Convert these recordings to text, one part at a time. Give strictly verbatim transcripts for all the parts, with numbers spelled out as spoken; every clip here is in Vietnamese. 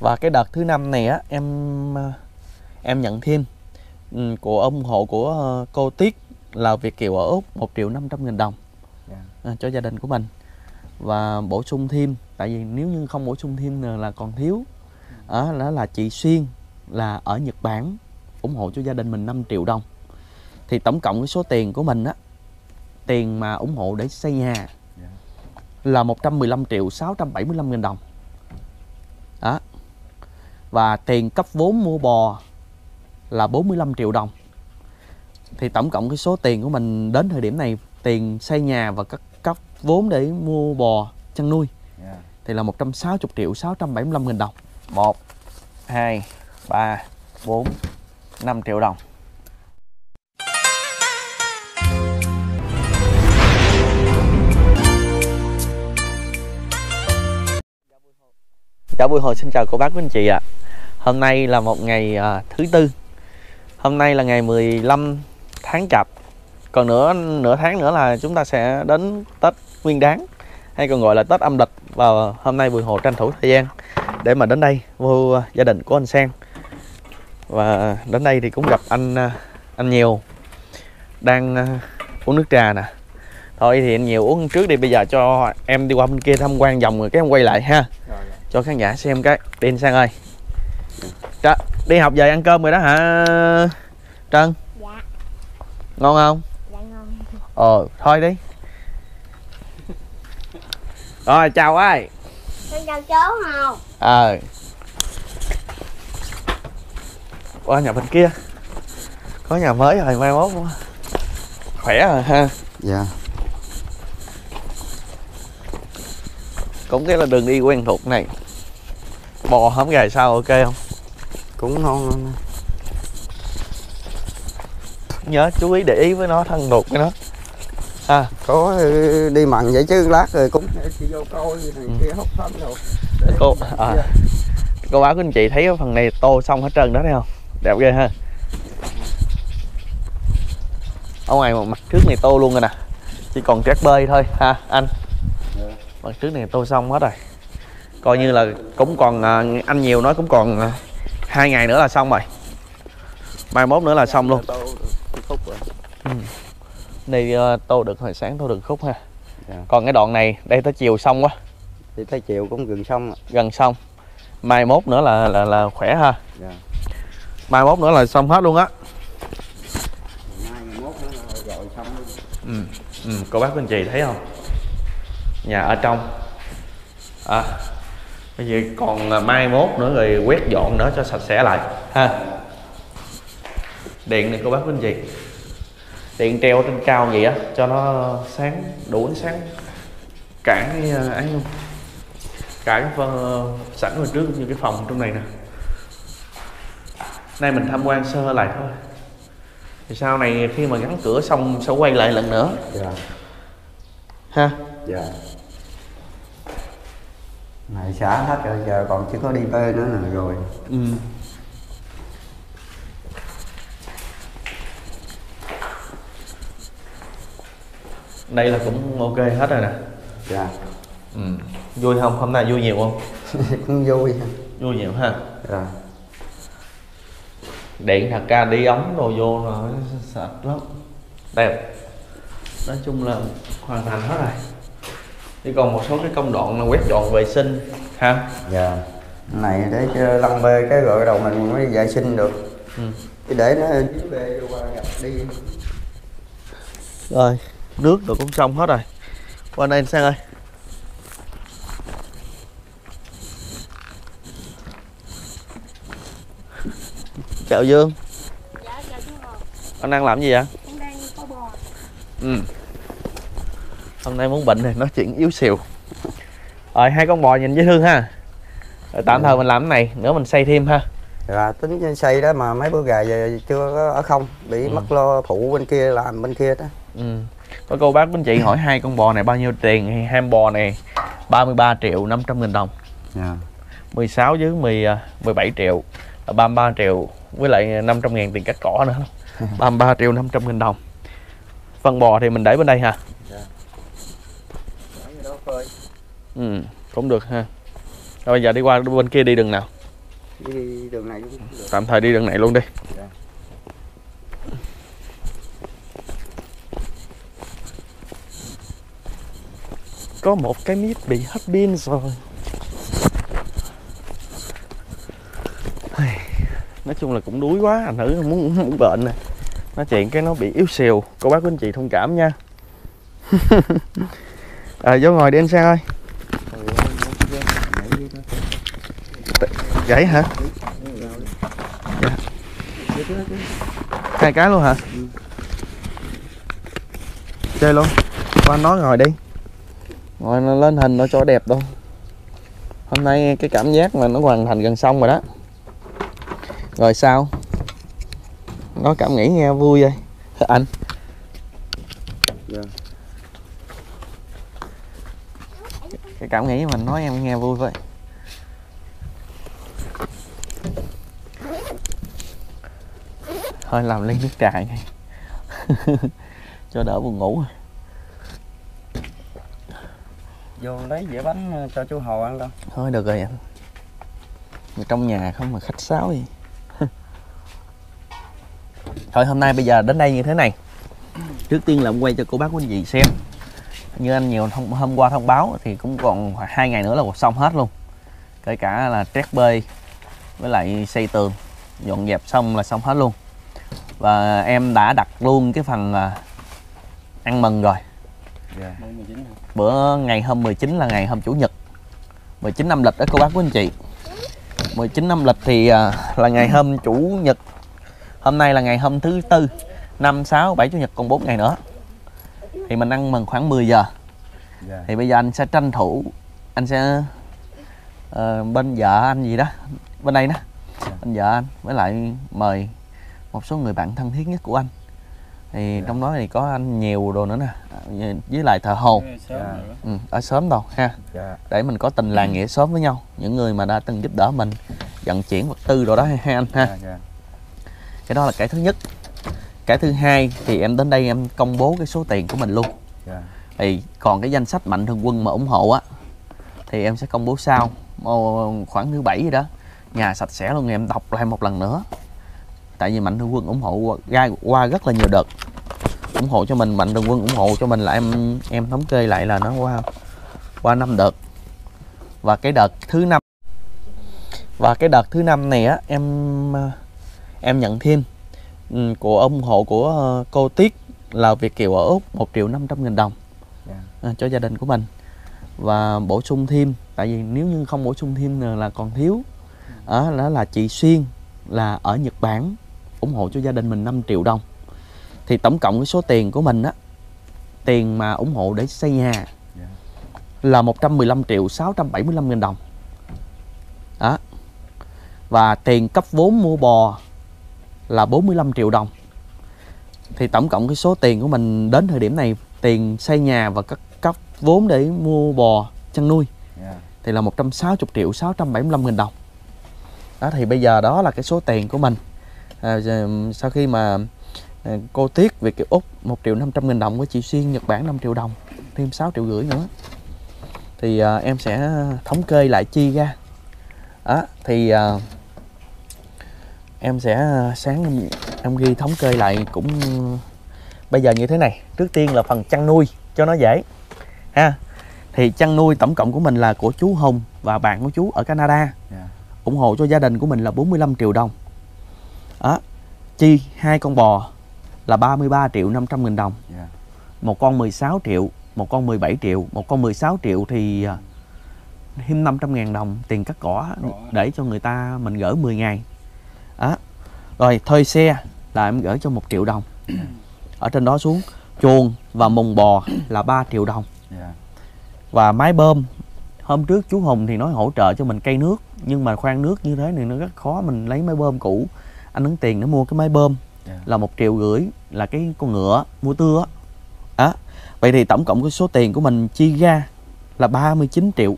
Và cái đợt thứ năm này á, em em nhận thêm của ủng hộ của cô Tiết là Việt kiều ở Úc một triệu năm trăm nghìn đồng yeah. cho gia đình của mình. Và bổ sung thêm, tại vì nếu như không bổ sung thêm là còn thiếu, đó là, là chị Xuyên là ở Nhật Bản ủng hộ cho gia đình mình năm triệu đồng. Thì tổng cộng cái số tiền của mình á, tiền mà ủng hộ để xây nhà yeah. là một trăm mười lăm triệu sáu trăm bảy mươi lăm nghìn đồng đó. Và tiền cấp vốn mua bò là bốn mươi lăm triệu đồng. Thì tổng cộng cái số tiền của mình đến thời điểm này, tiền xây nhà và các cấp vốn để mua bò chăn nuôi yeah. thì là một trăm sáu mươi triệu sáu trăm bảy mươi lăm nghìn đồng. Một, hai, ba, bốn, năm triệu đồng. Chào Bùi Hồ, xin chào cô bác quý anh chị ạ. À. Hôm nay là một ngày à, thứ tư. Hôm nay là ngày mười lăm tháng chạp. Còn nửa nửa tháng nữa là chúng ta sẽ đến Tết Nguyên Đán, hay còn gọi là Tết âm lịch. Và hôm nay Bùi Hồ tranh thủ thời gian để mà đến đây vô gia đình của anh Sang. Và đến đây thì cũng gặp anh anh Nhiều đang uống nước trà nè. Thôi thì anh Nhiều uống trước đi, bây giờ cho em đi qua bên kia tham quan vòng rồi cái em quay lại ha. Rồi. Cho khán giả xem cái đi anh Sang ơi. Trời, đi học về ăn cơm rồi đó hả Trân? Dạ. Ngon không? Dạ ngon. Ờ thôi đi. Rồi chào ai. Xin chào chú Hồng. Ờ à. Qua nhà bên kia có nhà mới rồi, mai mốt khỏe rồi ha. Dạ. Cũng cái là đường đi quen thuộc này. Bò hấm gà sao ok không? Cũng ngon luôn. Nhớ chú ý để ý với nó, thân thuộc với nó à. Có đi mặn vậy chứ lát rồi cũng chị vô coi thằng ừ. kia hút thấm rồi. Cô, à, cô báo của anh chị thấy phần này tô xong hết trơn đó thấy không? Đẹp ghê ha. Ở ngoài một mặt trước này tô luôn rồi nè, chỉ còn trét bơi thôi ha anh. Mặt trước này tô xong hết rồi, coi như là cũng còn, anh Nhiều nói cũng còn hai ngày nữa là xong rồi, mai mốt nữa là xong luôn. Ừ. Đây tô được hồi sáng, tô được khúc ha. Còn cái đoạn này đây tới chiều xong quá, thì tới chiều cũng gần xong, gần xong. Mai mốt nữa là là, là khỏe ha. Mai mốt nữa là xong hết luôn á. Ừ. Ừ. Cô bác anh chị thấy không? Nhà ở trong à, bây giờ còn mai mốt nữa rồi quét dọn nữa cho sạch sẽ lại ha. Điện này cô bác quý anh chị, điện treo trên cao vậy á cho nó sáng, đủ ánh sáng cả cái ấy luôn, cả cái phần sẵn hồi trước như cái phòng trong này nè. Nay mình tham quan sơ lại thôi, thì sau này khi mà gắn cửa xong sẽ quay lại lần nữa ha. Dạ. Này xả hết rồi, giờ còn chưa có đi bơi nữa nè rồi. Ừ. Đây là cũng ok hết rồi nè. Dạ. Ừ. Vui không? Hôm nay vui nhiều không? Cũng vui. Vui nhiều ha. Dạ. Điện thật ra đi ống đồ vô rồi sạch lắm. Đẹp. Nói chung là hoàn thành hết rồi. Chỉ còn một số cái công đoạn là quét dọn vệ sinh ha. Dạ. Này để cho lăn bê cái gội đầu mình mới vệ sinh được. Ừ. Chứ để nó dính bê qua ngập đi. Rồi, nước được cũng xong hết rồi. Qua đây anh Sang ơi. Chào Dương. Dạ, chào chú Hồ. Anh đang làm gì vậy? Anh đang có bò. Ừ. Hôm nay muốn bệnh này nói chuyện yếu xìu. Rồi hai con bò nhìn dễ thương ha. Rồi, tạm thời mình làm cái này, nữa mình xây thêm ha. Dạ, tính xây đó mà mấy bữa gà về chưa có ở không, bị ừ. mất lo phụ bên kia làm bên kia đó. Ừ. Có cô bác bên chị hỏi hai con bò này bao nhiêu tiền thì hai bò này ba mươi ba triệu năm trăm nghìn đồng. Dạ. mười sáu với mười, mười bảy triệu là ba mươi ba triệu với lại năm trăm nghìn tiền cắt cỏ nữa. ba mươi ba triệu năm trăm nghìn đồng. Phần bò thì mình để bên đây ha. Ừ, cũng được ha. Rồi bây giờ đi qua bên kia đi đường nào. đi đường này cũng được. Tạm thời đi đường này luôn đi. Dạ. Có một cái mít bị hết pin rồi. Nói chung là cũng đuối quá, anh thử muốn, muốn bệnh nè. Nói chuyện cái nó bị yếu xìu. Cô bác của anh chị thông cảm nha. À, vô ngồi đi anh Sang ơi. Gãy hả? Dạ. Hai cái luôn hả? Chơi luôn. Qua nó ngồi đi. Ngồi nó lên hình nó cho đẹp luôn. Hôm nay cái cảm giác mà nó hoàn thành gần xong rồi đó. Rồi sao? Nó cảm nghĩ nghe vui vậy anh. Dạ. Cái cảm nghĩ mình nói em nghe vui vậy. Thôi làm ly nước trà ngay. Cho đỡ buồn ngủ. Vô lấy dĩa bánh cho chú Hồ ăn đâu. Thôi được rồi anh. Mà trong nhà không mà khách sáo gì. Thôi hôm nay bây giờ đến đây như thế này. Trước tiên là quay cho cô bác quý anh chị xem. Như anh nhiều thông, hôm qua thông báo thì cũng còn hai ngày nữa là xong hết luôn. Kể cả là trét bê với lại xây tường, dọn dẹp xong là xong hết luôn. Và em đã đặt luôn cái phần ăn mừng rồi. Yeah. Bữa ngày hôm mười chín là ngày hôm chủ nhật, mười chín âm lịch đó cô bác quý anh chị. Mười chín âm lịch thì là ngày hôm chủ nhật. Hôm nay là ngày hôm thứ tư, năm, sáu, bảy chủ nhật còn bốn ngày nữa. Thì mình ăn mừng khoảng mười giờ. Yeah. Thì bây giờ anh sẽ tranh thủ. Anh sẽ uh, bên vợ anh gì đó. Bên đây đó. Yeah. Bên vợ anh với lại mời một số người bạn thân thiết nhất của anh. Thì yeah. Trong đó thì có anh nhiều đồ nữa nè. Với lại thợ Hồ. Yeah. Ừ, ở xóm đâu ha. Yeah. Để mình có tình làng nghĩa xóm với nhau. Những người mà đã từng giúp đỡ mình vận chuyển vật tư đồ đó ha anh ha. Yeah. Yeah. Cái đó là cái thứ nhất. Cái thứ hai thì em đến đây em công bố cái số tiền của mình luôn. Yeah. Thì còn cái danh sách Mạnh Thường Quân mà ủng hộ á thì em sẽ công bố sau khoảng thứ bảy gì đó. Nhà sạch sẽ luôn, em đọc lại một lần nữa. Tại vì Mạnh Thường Quân ủng hộ ra qua rất là nhiều đợt. Ủng hộ cho mình, Mạnh Thường Quân ủng hộ cho mình là em em thống kê lại là nó qua qua năm đợt. Và cái đợt thứ năm Và cái đợt thứ năm này á em em nhận thêm của ủng hộ của cô Tiết là Việt kiều ở Úc một triệu năm trăm nghìn đồng. Yeah. Cho gia đình của mình. Và bổ sung thêm, tại vì nếu như không bổ sung thêm là còn thiếu. Đó là, là chị Xuyên là ở Nhật Bản ủng hộ cho gia đình mình năm triệu đồng. Thì tổng cộng cái số tiền của mình á, tiền mà ủng hộ để xây nhà là một trăm mười lăm triệu sáu trăm bảy mươi lăm nghìn đồng. Đó. Và tiền cấp vốn mua bò là bốn mươi lăm triệu đồng. Thì tổng cộng cái số tiền của mình đến thời điểm này, tiền xây nhà và các cấp vốn để mua bò chăn nuôi, yeah, thì là một trăm sáu mươi triệu sáu trăm bảy mươi lăm nghìn đồng. Đó thì bây giờ đó là cái số tiền của mình. À, sau khi mà cô Tiết Việt kiều Úc một triệu năm trăm nghìn đồng với chị Xuyên Nhật Bản năm triệu đồng, thêm sáu triệu rưỡi nữa. Thì à, em sẽ thống kê lại chi ra. Đó thì à, em sẽ sáng em, em ghi thống kê lại cũng bây giờ như thế này. Trước tiên là phần chăn nuôi cho nó dễ ha. Thì chăn nuôi tổng cộng của mình là của chú Hùng và bạn của chú ở Canada, yeah, ủng hộ cho gia đình của mình là bốn mươi lăm triệu đồng. Đó. Chi hai con bò là ba mươi ba triệu năm trăm nghìn đồng, yeah, một con mười sáu triệu, một con mười bảy triệu, một con mười sáu triệu thì thêm năm trăm nghìn đồng tiền cắt cỏ để cho người ta mình gỡ mười ngày. Đó. Rồi thuê xe là em gửi cho một triệu đồng. Ở trên đó xuống chuồng và mùng bò là ba triệu đồng. Yeah. Và máy bơm, hôm trước chú Hùng thì nói hỗ trợ cho mình cây nước, nhưng mà khoan nước như thế này nó rất khó, mình lấy máy bơm cũ. Anh ứng tiền để mua cái máy bơm, yeah, là một triệu rưỡi, là cái con ngựa mua tưa á. Vậy thì tổng cộng cái số tiền của mình chi ra là ba mươi chín triệu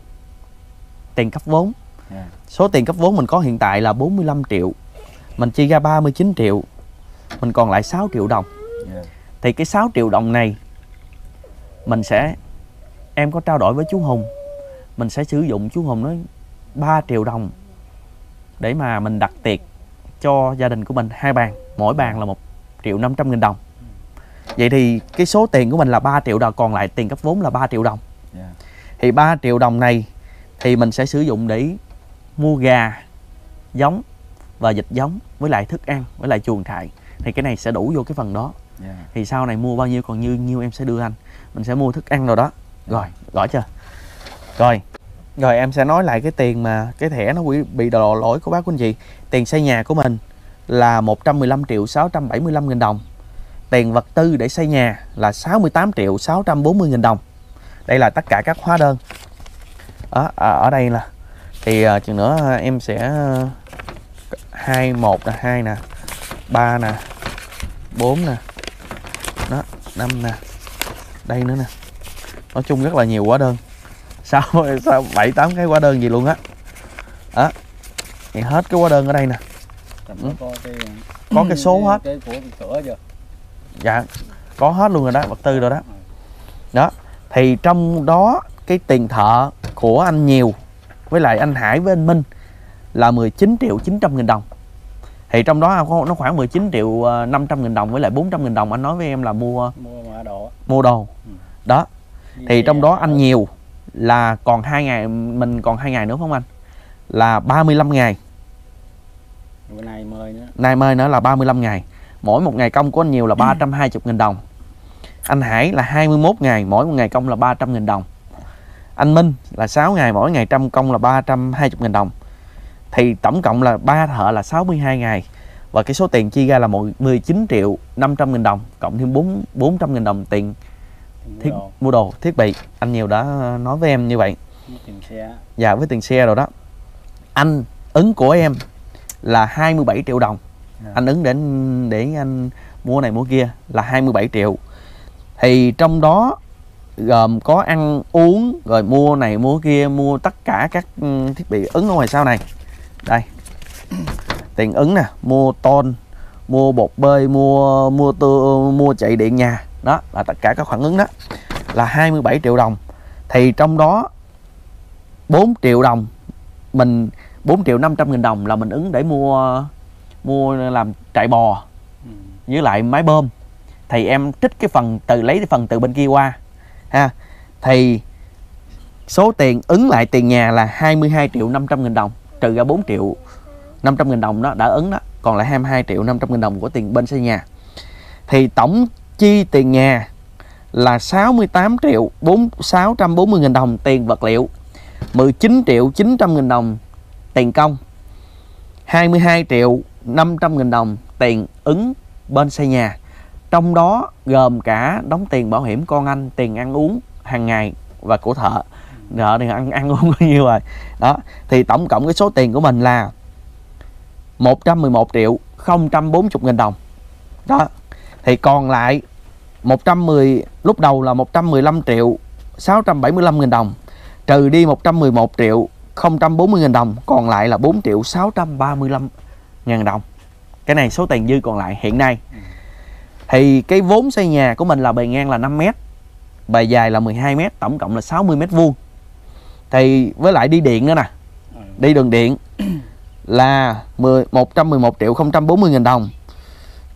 tiền cấp vốn. Yeah. Số tiền cấp vốn mình có hiện tại là bốn mươi lăm triệu. Mình chia ra ba mươi chín triệu, mình còn lại sáu triệu đồng. Yeah. Thì cái sáu triệu đồng này mình sẽ, em có trao đổi với chú Hùng, mình sẽ sử dụng, chú Hùng nói ba triệu đồng để mà mình đặt tiệc cho gia đình của mình, hai bàn, mỗi bàn là một triệu năm trăm nghìn đồng. Vậy thì cái số tiền của mình là ba triệu đồng, còn lại tiền cấp vốn là ba triệu đồng. Yeah. Thì ba triệu đồng này thì mình sẽ sử dụng để mua gà, giống và dịch giống, với lại thức ăn, với lại chuồng trại. Thì cái này sẽ đủ vô cái phần đó. Yeah. Thì sau này mua bao nhiêu còn như nhiêu em sẽ đưa anh. Mình sẽ mua thức ăn rồi đó. Rồi, rõ chưa? Rồi. Rồi em sẽ nói lại cái tiền mà cái thẻ nó bị đổ lỗi của bác của anh chị. Tiền xây nhà của mình là một trăm mười lăm triệu sáu trăm bảy mươi lăm nghìn đồng. Tiền vật tư để xây nhà là sáu mươi tám triệu sáu trăm bốn mươi nghìn đồng. Đây là tất cả các hóa đơn. Ở, ở đây là thì chừng nữa em sẽ hai, một nè, hai nè, ba nè, bốn nè, đó, năm nè, đây nữa nè. Nói chung rất là nhiều hóa đơn, sáu, bảy, tám cái hóa đơn gì luôn á. Đó. Đó. Thì hết cái hóa đơn ở đây nè. Ừ. Có, cái, có cái số cái, hết. Cái của cửa chưa? Dạ, có hết luôn rồi đó, vật tư rồi đó. Đó, thì trong đó cái tiền thợ của anh Nhiều với lại anh Hải với anh Minh là mười chín triệu chín trăm nghìn đồng. Thì trong đó nó khoảng mười chín triệu năm trăm nghìn đồng với lại bốn trăm nghìn đồng anh nói với em là mua mua đồ. Mua đồ. Ừ. Đó. Vì thì trong đó anh Nhiều là còn hai ngày, mình còn hai ngày nữa phải không anh? Là ba mươi lăm ngày. Bữa nay mười nữa. Nay mười nữa là ba mươi lăm ngày. Mỗi một ngày công của anh Nhiều là ba trăm hai mươi nghìn đồng. Anh Hải là hai mươi mốt ngày, mỗi một ngày công là ba trăm nghìn đồng. Anh Minh là sáu ngày, mỗi ngày trăm công là ba trăm hai mươi nghìn đồng. Thì tổng cộng là ba thợ là sáu mươi hai ngày. Và cái số tiền chi ra là mười chín triệu năm trăm nghìn đồng, cộng thêm bốn trăm nghìn đồng tiền thiết, mua đồ, thiết bị. Anh Nhiều đã nói với em như vậy. Tiền xe. Dạ, với tiền xe rồi đó. Anh ứng của em là hai mươi bảy triệu đồng. À. Anh ứng để để anh mua này mua kia là hai mươi bảy triệu. Thì trong đó gồm có ăn uống, rồi mua này mua kia, mua tất cả các thiết bị ứng ở ngoài sau này. Đây. Tiền ứng nè, mua tôn, mua bột bơi, mua mua tư, mua chạy điện nhà. Đó là tất cả các khoản ứng đó là hai mươi bảy triệu đồng. Thì trong đó bốn triệu đồng mình bốn triệu năm trăm nghìn đồng là mình ứng để mua mua làm trại bò với lại máy bơm. Thì em trích cái phần từ lấy cái phần từ bên kia qua ha. Thì số tiền ứng lại tiền nhà là hai mươi hai triệu năm trăm nghìn đồng, trừ ra bốn triệu năm trăm nghìn đồng đó đã ứng đó, còn lại hai mươi hai triệu năm trăm nghìn đồng của tiền bên xây nhà. Thì tổng chi tiền nhà là sáu mươi tám triệu sáu trăm bốn mươi nghìn đồng tiền vật liệu, mười chín triệu chín trăm nghìn đồng tiền công, hai mươi hai triệu năm trăm nghìn đồng tiền ứng bên xây nhà. Trong đó gồm cả đóng tiền bảo hiểm con anh, tiền ăn uống hàng ngày và của thợ. Thợ thì ăn, ăn uống bao nhiêu rồi. Đó, thì tổng cộng cái số tiền của mình là một trăm mười một triệu không trăm bốn mươi nghìn đồng. Đó. Thì còn lại một trăm mười, lúc đầu là một trăm mười lăm triệu sáu trăm bảy mươi lăm nghìn đồng, trừ đi một trăm mười một triệu không trăm bốn mươi nghìn đồng, còn lại là bốn triệu sáu trăm ba mươi lăm nghìn đồng. Cái này số tiền dư còn lại hiện nay. Thì cái vốn xây nhà của mình là bề ngang là năm mét, bề dài là mười hai mét, tổng cộng là sáu mươi mét vuông. Thì với lại đi điện nữa nè, đi đường điện là một trăm mười một triệu không trăm bốn mươi nghìn đồng.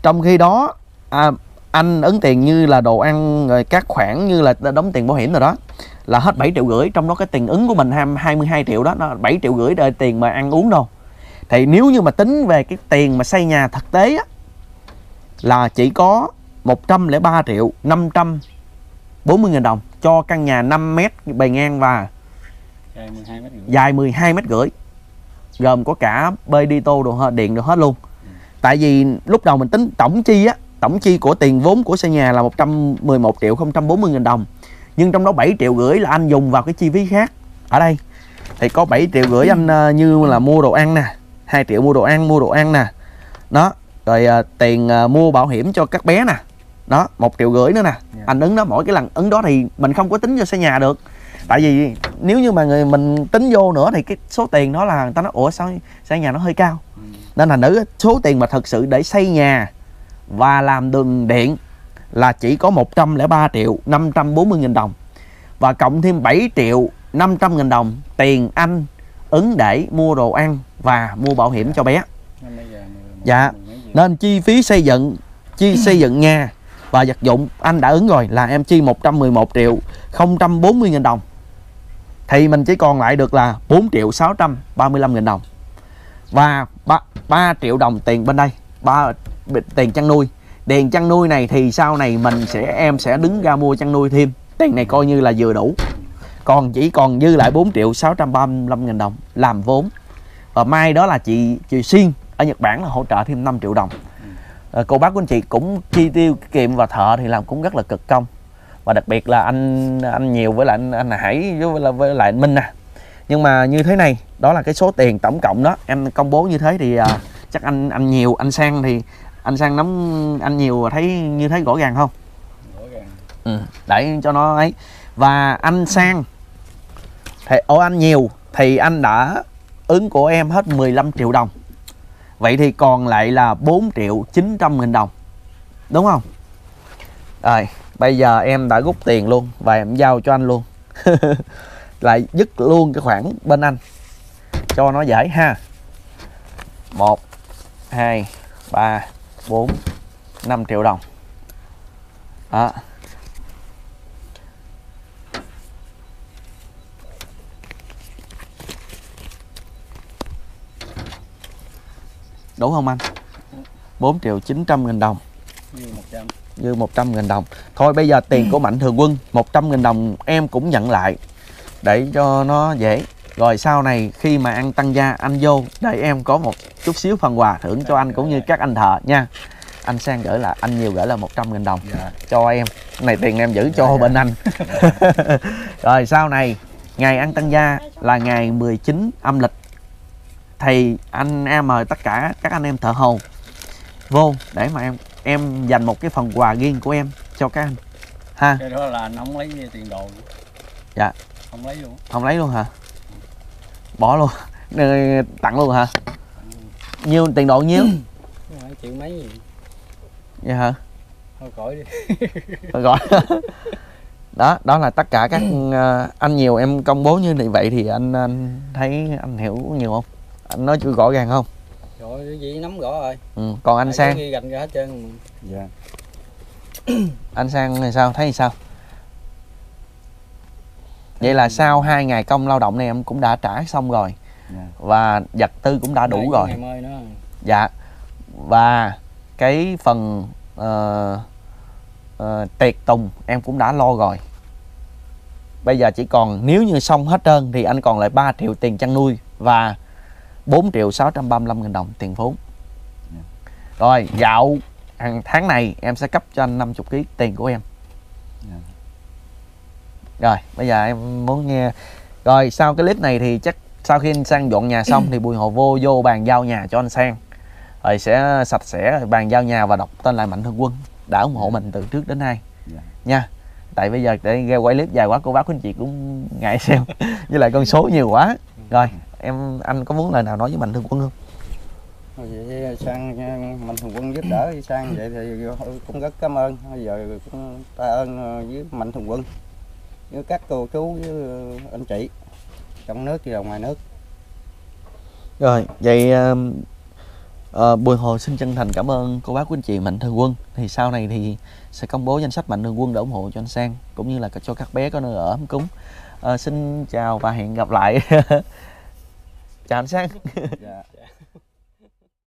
Trong khi đó à, anh ấn tiền như là đồ ăn, rồi các khoản như là đóng tiền bảo hiểm rồi đó, là hết bảy triệu rưỡi. Trong đó cái tiền ứng của mình hai mươi hai triệu đó, nó bảy triệu rưỡi đời tiền mà ăn uống đâu. Thì nếu như mà tính về cái tiền mà xây nhà thực tế á, là chỉ có một trăm lẻ ba triệu năm trăm bốn mươi nghìn đồng cho căn nhà năm mét bề ngang và dài mười hai mét rưỡi, gồm có cả bê đi tô, đồ điện được hết luôn. Ừ. Tại vì lúc đầu mình tính tổng chi á, tổng chi của tiền vốn của xây nhà là một trăm mười một triệu không trăm bốn mươi nghìn đồng, nhưng trong đó bảy triệu rưỡi là anh dùng vào cái chi phí khác. Ở đây thì có bảy triệu rưỡi anh như là mua đồ ăn nè, hai triệu mua đồ ăn, mua đồ ăn nè. Đó, rồi à, tiền à, mua bảo hiểm cho các bé nè. Đó, một triệu rưỡi nữa nè. Yeah. Anh ứng đó, mỗi cái lần ứng đó thì mình không có tính vô xây nhà được. Tại vì nếu như mà người mình tính vô nữa thì cái số tiền đó là người ta nói ủa sao xây nhà nó hơi cao. Ừ. Nên là nữ số tiền mà thật sự để xây nhà và làm đường điện là chỉ có một trăm lẻ ba triệu năm trăm bốn mươi nghìn đồng, và cộng thêm bảy triệu năm trăm nghìn đồng tiền anh ứng để mua đồ ăn và mua bảo hiểm cho bé. Dạ, nên chi phí xây dựng, chi xây dựng nhà và vật dụng anh đã ứng rồi là em chi một trăm mười một triệu không trăm bốn mươi nghìn đồng. Thì mình chỉ còn lại được là bốn triệu sáu trăm ba mươi lăm nghìn đồng. Và ba, ba triệu đồng tiền bên đây, ba tiền chăn nuôi. Tiền chăn nuôi này thì sau này mình sẽ em sẽ đứng ra mua chăn nuôi thêm. Tiền này coi như là vừa đủ. Còn chỉ còn dư lại bốn triệu sáu trăm ba mươi lăm nghìn đồng làm vốn. Và mai đó là chị chị Xuyên ở Nhật Bản là hỗ trợ thêm năm triệu đồng. Cô bác của anh chị cũng chi tiêu kiệm và thợ thì làm cũng rất là cực công. Và đặc biệt là anh anh nhiều với lại anh, anh Hải với lại, với lại anh Minh nè. À. Nhưng mà như thế này, đó là cái số tiền tổng cộng đó, em công bố như thế thì uh, chắc anh anh nhiều, anh Sang thì anh Sang nắm anh nhiều thấy như thế rõ ràng không? Rõ ràng. Ừ, để cho nó ấy. Và anh Sang thì ở anh nhiều thì anh đã ứng của em hết mười lăm triệu đồng. Vậy thì còn lại là bốn triệu chín trăm nghìn đồng. Đúng không? Rồi, bây giờ em đã rút tiền luôn và em giao cho anh luôn. Lại dứt luôn cái khoản bên anh cho nó dễ ha. Một hai ba bốn năm triệu đồng đó. Đủ không anh? Bốn triệu chín trăm nghìn đồng như một trăm nghìn đồng. Thôi bây giờ tiền của Mạnh Thường Quân một trăm nghìn đồng em cũng nhận lại để cho nó dễ. Rồi sau này khi mà ăn tăng gia anh vô để em có một chút xíu phần quà thưởng cho anh cũng như các anh thợ nha. Anh Sang gửi là anh nhiều gửi là một trăm nghìn đồng dạ. Cho em này, tiền em giữ cho dạ, bên dạ. anh Rồi sau này ngày ăn tăng gia là ngày mười chín âm lịch thì anh em mời tất cả các anh em thợ hồ vô để mà em em dành một cái phần quà riêng của em cho các anh ha. Cái đó là anh không lấy tiền đồ dạ, không lấy luôn. Không lấy luôn hả? Bỏ luôn, tặng luôn hả? Nhiêu tiền độ nhiêu? Triệu mấy gì? Vậy hả? Thôi khỏi đi. Thôi khỏi. Đó, đó là tất cả các anh nhiều em công bố như này vậy thì anh anh thấy anh hiểu nhiều không? Anh nói chưa rõ ràng không? Rồi vậy nắm rõ rồi. Ừ, còn anh Sang ghi gạch ra hết trơn. Dạ. Anh Sang thì sao? Thấy sao? Vậy là sau hai ngày công lao động này em cũng đã trả xong rồi yeah. Và vật tư cũng đã đủ rồi. Dạ. Và cái phần uh, uh, tiệc tùng em cũng đã lo rồi. Bây giờ chỉ còn nếu như xong hết trơn thì anh còn lại ba triệu tiền chăn nuôi và bốn triệu sáu trăm ba mươi lăm nghìn đồng tiền vốn yeah. Rồi dạo hàng tháng này em sẽ cấp cho anh năm mươi ký tiền của em yeah. Rồi, bây giờ em muốn nghe. Rồi, sau cái clip này thì chắc sau khi anh Sang dọn nhà xong thì Bùi Hồ vô vô bàn giao nhà cho anh Sang. Rồi sẽ sạch sẽ bàn giao nhà và đọc tên lại Mạnh Thường Quân đã ủng hộ mình từ trước đến nay yeah. Nha. Tại bây giờ để ra quay clip dài quá cô bác anh chị cũng ngại xem với lại con số nhiều quá. Rồi, em anh có muốn lời nào nói với Mạnh Thường Quân không? Vậy Sang Mạnh Thường Quân giúp đỡ Sang vậy thì cũng rất cảm ơn. Bây giờ cũng tạ ơn với Mạnh Thường Quân, với các cô chú với anh chị trong nước và ngoài nước. Rồi vậy uh, Bùi Hồ xin chân thành cảm ơn cô bác của anh chị Mạnh Thường Quân. Thì sau này thì sẽ công bố danh sách Mạnh Thường Quân để ủng hộ cho anh Sang cũng như là cho các bé có nơi ở ấm cúng. Uh, xin chào và hẹn gặp lại. Chào anh Sang.